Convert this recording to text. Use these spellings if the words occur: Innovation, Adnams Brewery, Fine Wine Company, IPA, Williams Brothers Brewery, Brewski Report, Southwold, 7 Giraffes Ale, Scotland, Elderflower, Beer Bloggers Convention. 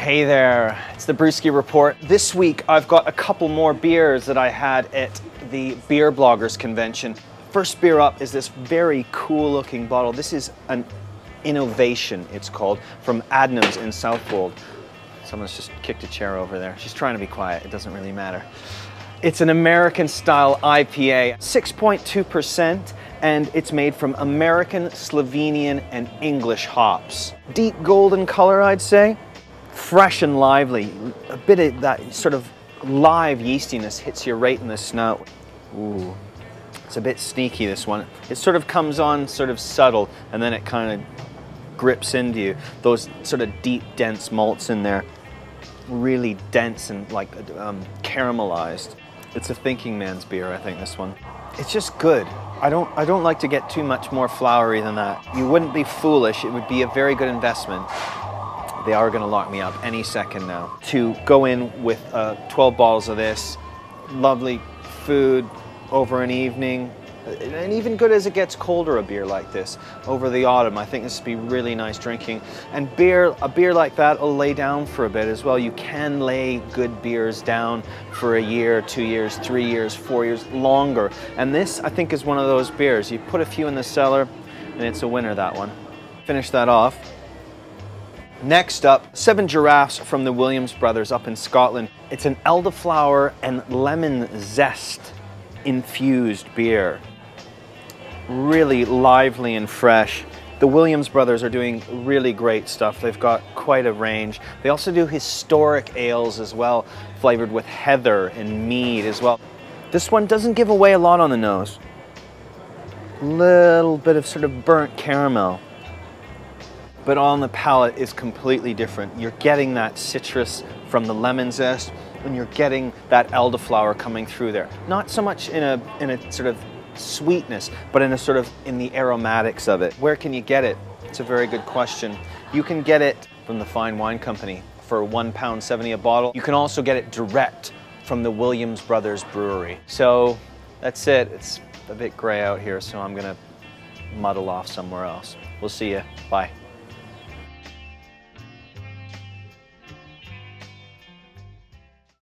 Hey there, it's the Brewski Report. This week I've got a couple more beers that I had at the Beer Bloggers Convention. First beer up is this very cool looking bottle. This is an innovation, it's called, from Adnams in Southwold. Someone's just kicked a chair over there. She's trying to be quiet, it doesn't really matter. It's an American style IPA, 6.2%, and it's made from American, Slovenian, and English hops. Deep golden color, I'd say. Fresh and lively. A bit of that sort of live yeastiness hits you right in the snout. Ooh, it's a bit sneaky, this one. It sort of comes on sort of subtle, and then it kind of grips into you. Those sort of deep, dense malts in there. Really dense and like caramelized. It's a thinking man's beer, I think, this one. It's just good. I don't like to get too much more flowery than that. You wouldn't be foolish. It would be a very good investment. They are going to lock me up any second now. To go in with 12 bottles of this, lovely food over an evening, and even good as it gets colder, a beer like this over the autumn. I think this would be really nice drinking. And a beer like that will lay down for a bit as well. You can lay good beers down for a year, 2 years, 3 years, 4 years, longer. And this, I think, is one of those beers. You put a few in the cellar, and it's a winner, that one. Finish that off. Next up, 7 Giraffes from the Williams Brothers up in Scotland. It's an elderflower and lemon zest infused beer. Really lively and fresh. The Williams Brothers are doing really great stuff. They've got quite a range. They also do historic ales as well, flavored with heather and mead as well. This one doesn't give away a lot on the nose. Little bit of sort of burnt caramel. But on the palate is completely different. You're getting that citrus from the lemon zest, and you're getting that elderflower coming through there. Not so much in a sort of sweetness, but in a sort of in the aromatics of it. Where can you get it? It's a very good question. You can get it from the Fine Wine Company for £1.70 a bottle. You can also get it direct from the Williams Brothers Brewery. So that's it. It's a bit gray out here, so I'm gonna muddle off somewhere else. We'll see you. Bye.